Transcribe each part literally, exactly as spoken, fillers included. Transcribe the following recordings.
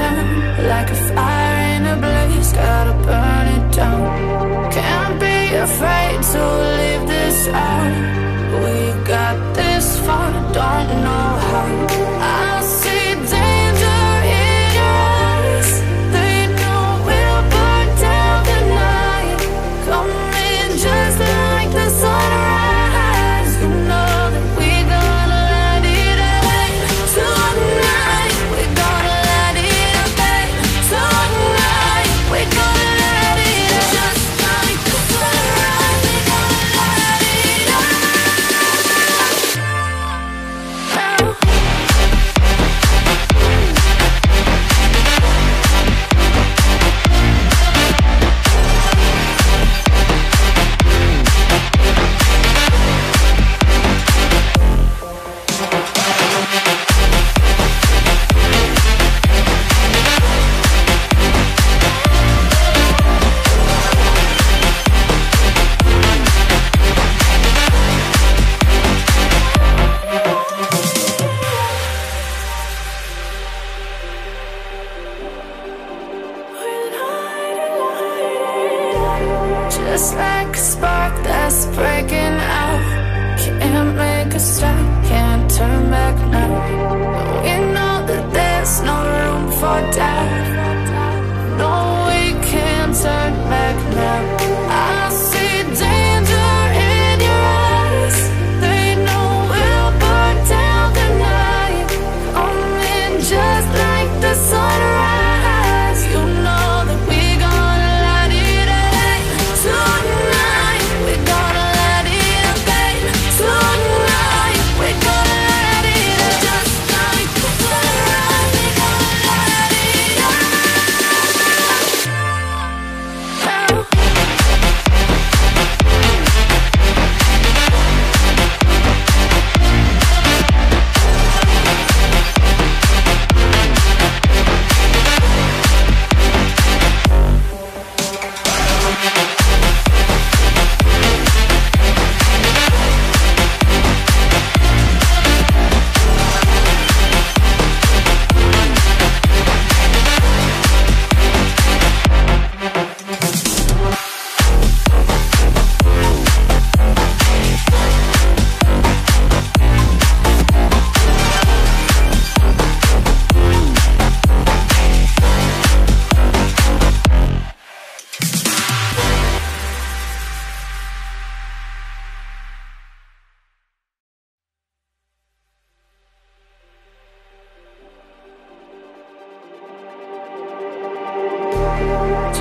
passion, like a fire in a blaze, gotta burn it down. Can't be afraid to leave this out. We got this far, don't know how. I see danger in us, they know we'll burn down the night. Come in just like the sunrise. Just like a spark that's breaking out, can't make a stop, can't turn back now. We know that there's no room for doubt. No, we can't turn back now. I see danger in your eyes, they know we'll burn down the night. Come in just like the sunrise.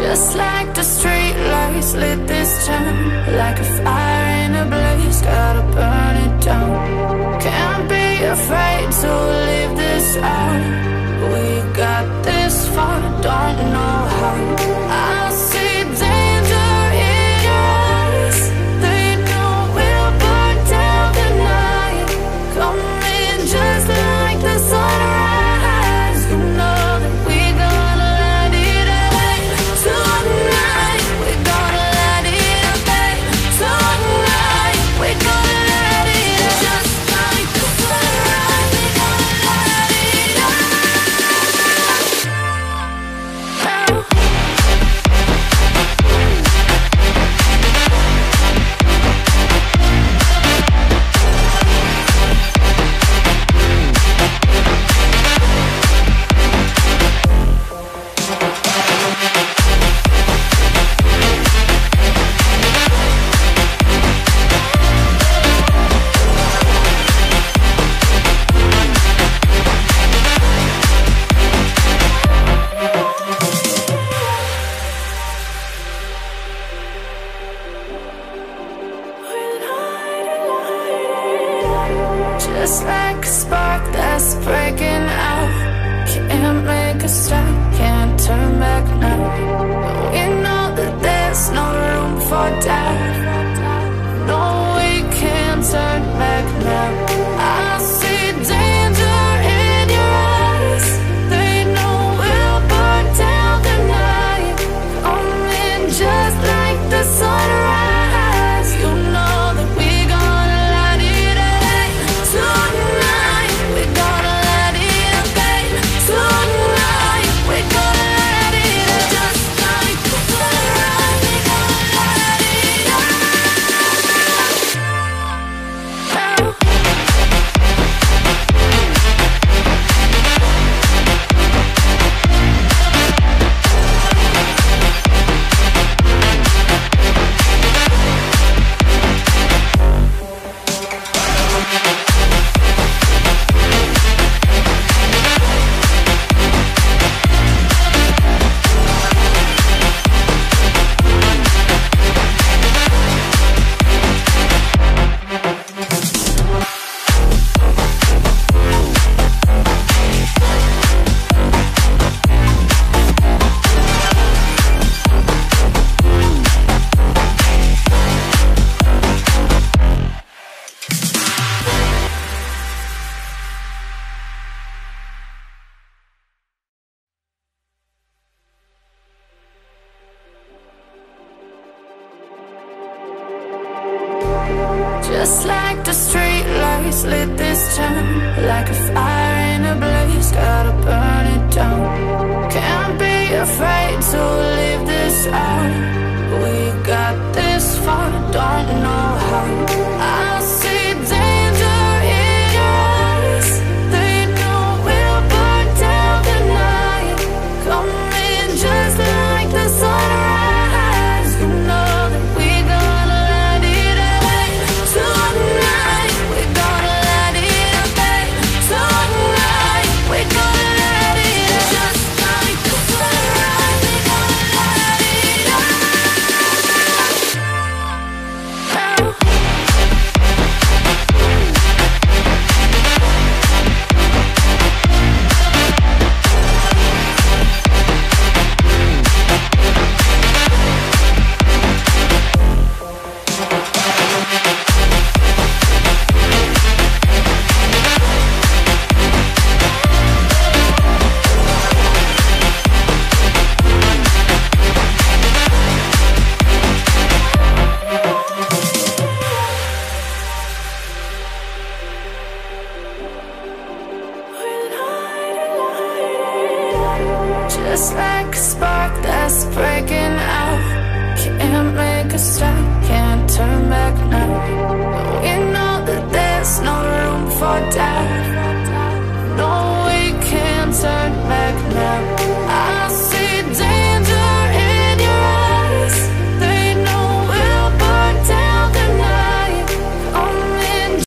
Just like the street lights lit this town, like a fire in a blaze, gotta burn it down. Can't be afraid to leave this out. We got this far, don't know how. I see danger in us, they know we'll burn down the night. Come in just like the sunrise, you know that we just like a spark that's breaking out, can't make a stop, can't turn back now. We know that there's no room for doubt. No, we can't turn back now. I see danger in your eyes, they know we'll burn down the night. Come in just like the sunrise. Tonight, we're Just like the street lights lit this town, like a fire in a blaze, gotta burn it down. Can't be afraid to leave this out.